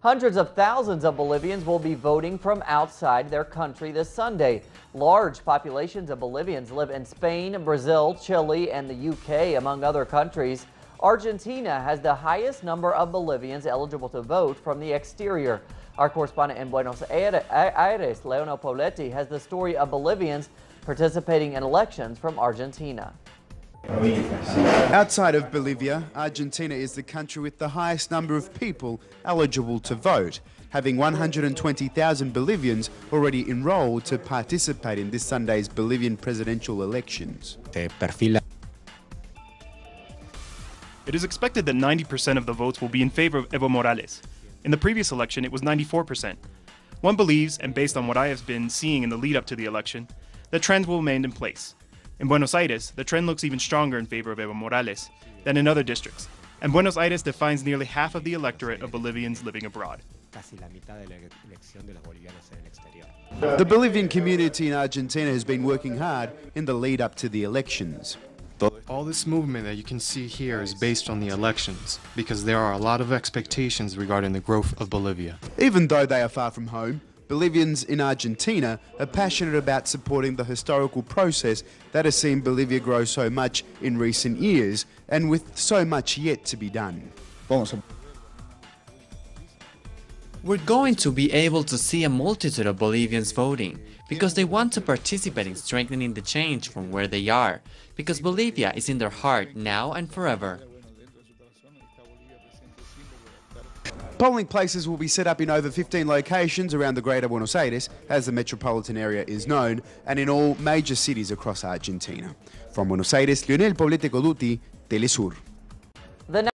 Hundreds of thousands of Bolivians will be voting from outside their country this Sunday. Large populations of Bolivians live in Spain, Brazil, Chile, and the UK, among other countries. Argentina has the highest number of Bolivians eligible to vote from the exterior. Our correspondent in Buenos Aires, Leonel Poblete, has the story of Bolivians participating in elections from Argentina. Outside of Bolivia, Argentina is the country with the highest number of people eligible to vote, having 120,000 Bolivians already enrolled to participate in this Sunday's Bolivian presidential elections. It is expected that 90% of the votes will be in favor of Evo Morales. In the previous election, it was 94%. One believes, and based on what I have been seeing in the lead up to the election, the trend will remain in place. In Buenos Aires, the trend looks even stronger in favor of Evo Morales than in other districts, and Buenos Aires defines nearly half of the electorate of Bolivians living abroad. The Bolivian community in Argentina has been working hard in the lead up to the elections. All this movement that you can see here is based on the elections, because there are a lot of expectations regarding the growth of Bolivia. Even though they are far from home, Bolivians in Argentina are passionate about supporting the historical process that has seen Bolivia grow so much in recent years, and with so much yet to be done. We're going to be able to see a multitude of Bolivians voting, because they want to participate in strengthening the change from where they are, because Bolivia is in their heart now and forever. Polling places will be set up in over 15 locations around the greater Buenos Aires, as the metropolitan area is known, and in all major cities across Argentina. From Buenos Aires, Leonel Poblete, Telesur.